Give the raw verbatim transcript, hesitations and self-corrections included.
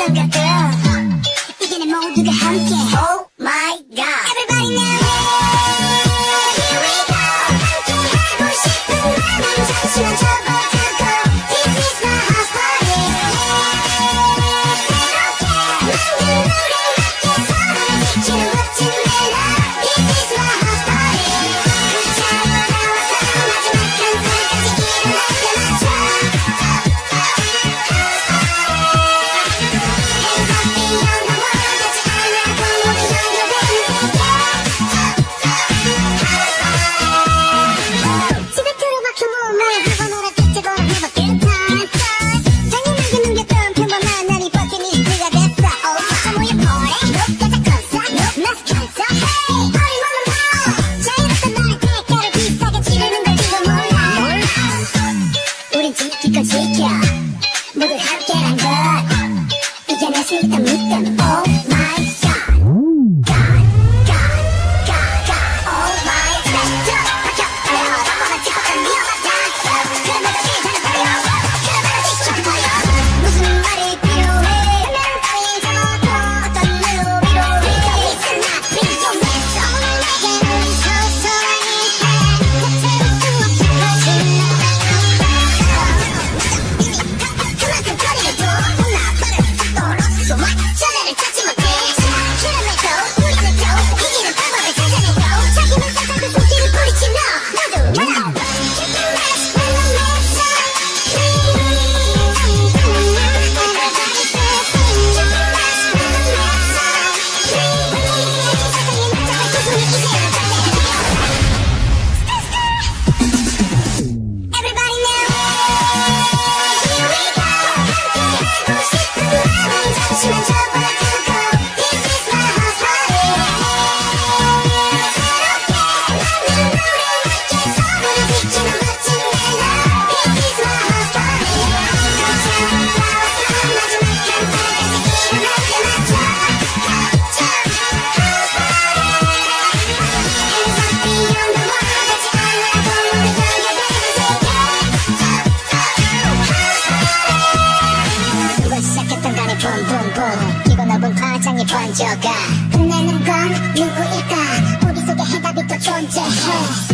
어떤 것들 이제는 모두가 함께 Oh my god Everybody now Here we go 함께 하고 싶은 마음 잠시만 접어두고 This is my house party Yeah 새롭게 만든 우리 함께 서로를 지키는 멋진 멜로 This is my house party 그 차로 나와서 마지막 한 발까지 일어나게 맞춰 번쩍아, 혼내는 건 누구일까? 우리 속에 해답이 또 존재해.